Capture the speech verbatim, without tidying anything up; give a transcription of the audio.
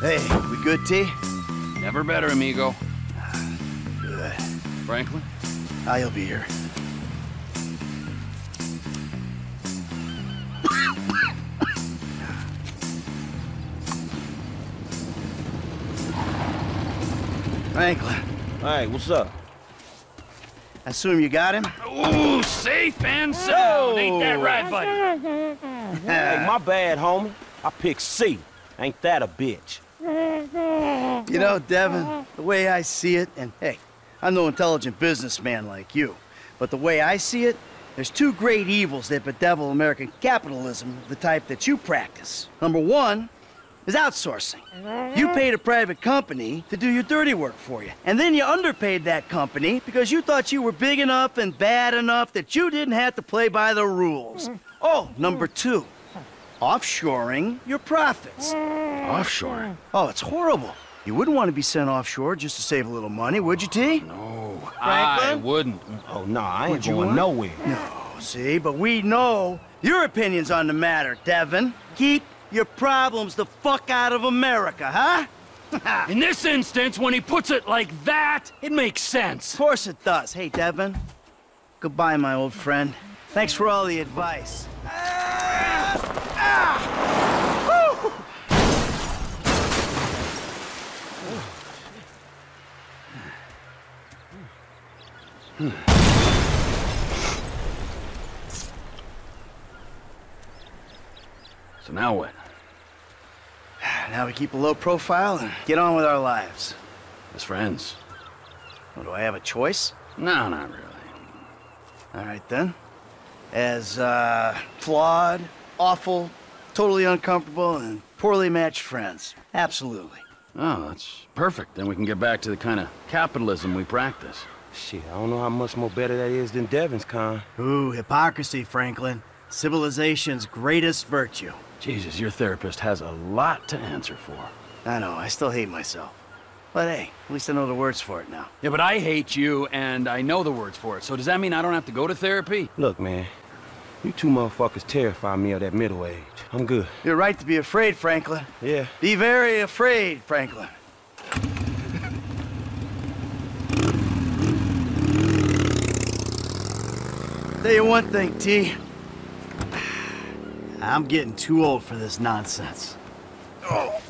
Hey, we good, T? Never better, amigo. Good. Franklin? I'll be here. Franklin. Hey, what's up? I assume you got him? Ooh, safe and sound. Ain't that right, buddy? Hey, my bad, homie. I picked C. Ain't that a bitch? You know, Devin, the way I see it, and hey, I'm no intelligent businessman like you, but the way I see it, there's two great evils that bedevil American capitalism, the type that you practice. Number one is outsourcing. You paid a private company to do your dirty work for you, and then you underpaid that company because you thought you were big enough and bad enough that you didn't have to play by the rules. Oh, number two, offshoring your profits. Offshoring? Oh, it's horrible. You wouldn't want to be sent offshore just to save a little money, would you, T? No, Franklin? I wouldn't. Oh, no, I ain't going nowhere. No, see, but we know your opinions on the matter, Devin. Keep your problems the fuck out of America, huh? In this instance, when he puts it like that, it makes sense. Of course it does. Hey, Devin, goodbye, my old friend. Thanks for all the advice. Ah! Ah! Woo! Hmm. So now what? Now we keep a low profile and get on with our lives. As friends. Well, do I have a choice? No, not really. All right, then. As uh, flawed, awful, totally uncomfortable, and poorly matched friends. Absolutely. Oh, that's perfect. Then we can get back to the kind of capitalism we practice. Shit, I don't know how much more better that is than Devin's con. Ooh, hypocrisy, Franklin. Civilization's greatest virtue. Jesus, your therapist has a lot to answer for. I know, I still hate myself. But hey, at least I know the words for it now. Yeah, but I hate you, and I know the words for it, so does that mean I don't have to go to therapy? Look, man, you two motherfuckers terrify me of that middle age. I'm good. You're right to be afraid, Franklin. Yeah. Be very afraid, Franklin. Tell you one thing, T. I'm getting too old for this nonsense. Oh.